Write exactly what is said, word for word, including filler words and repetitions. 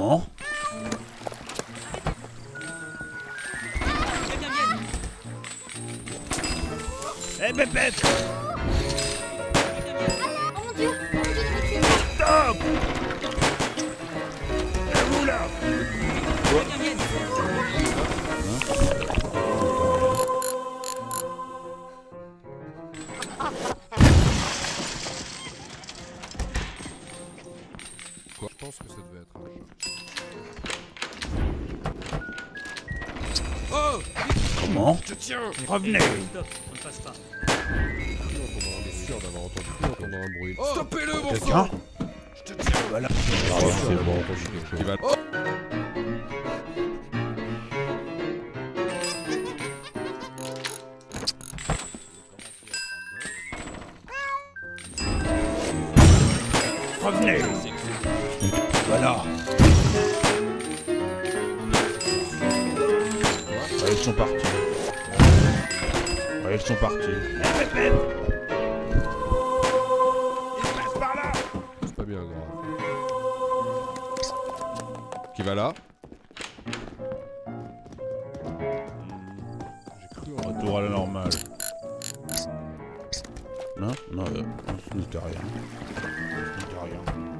moment. Eh bébête! Oh mon dieu! Stop! Et vous là! Quoi? Je pense que ça devait être un jeu. Oh! Comment? Je tiens! Revenez! Stop, on ne passe pas. On est sûr d'avoir entendu qu'on a un bruit. Oh, stoppez-le, mon frère! Je te tiens! Voilà. Ah, c'est bon, on peut juste. Revenez! Voilà! Ah, ils sont partis. Ah, ils sont partis. Ils passent par là! C'est pas bien grave. Qui va là? J'ai cru en retour à la normale. Non, non, non, ce n'était rien. Ce n'était rien.